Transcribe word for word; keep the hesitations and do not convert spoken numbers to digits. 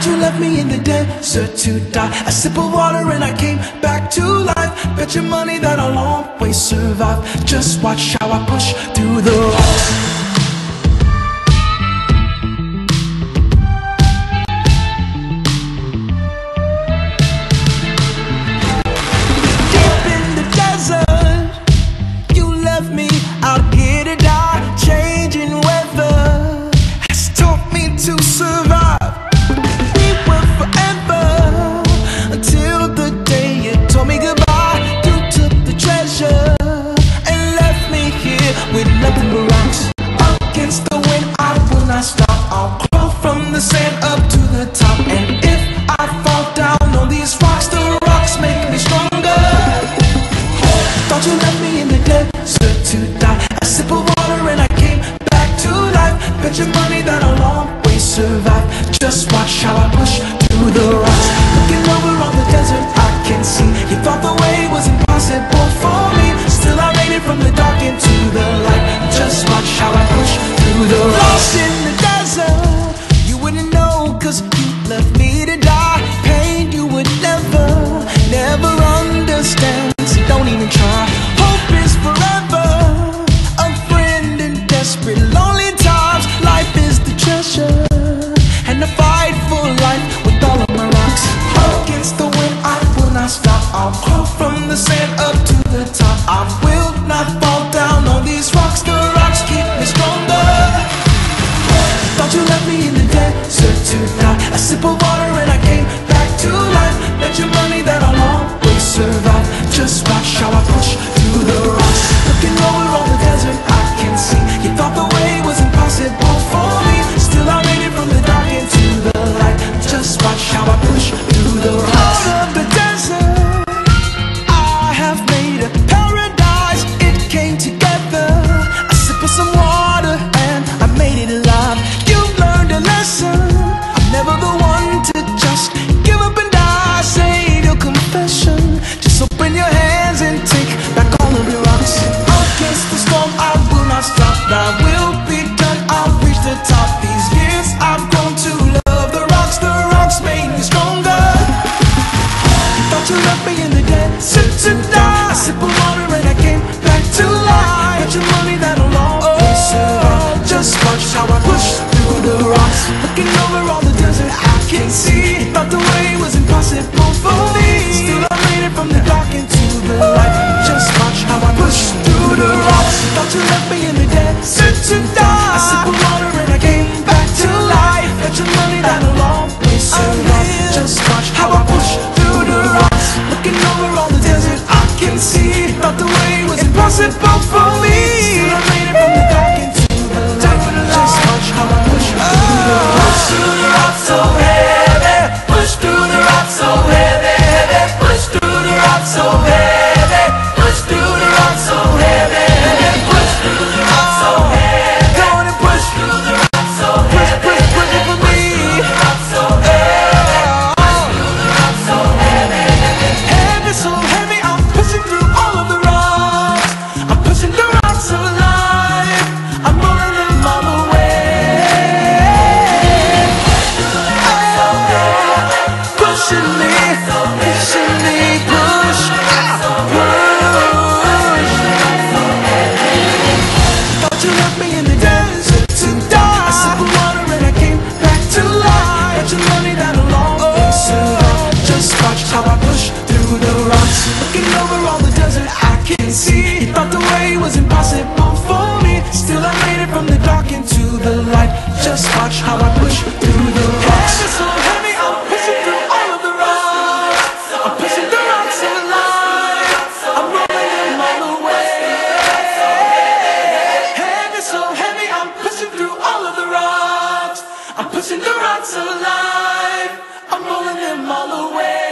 But you left me in the desert to die. A sip of water and I came back to life. Bet your money that I'll always survive. Just watch how I push through the walls. I'm pushing the rocks of life. I'm rolling them all away.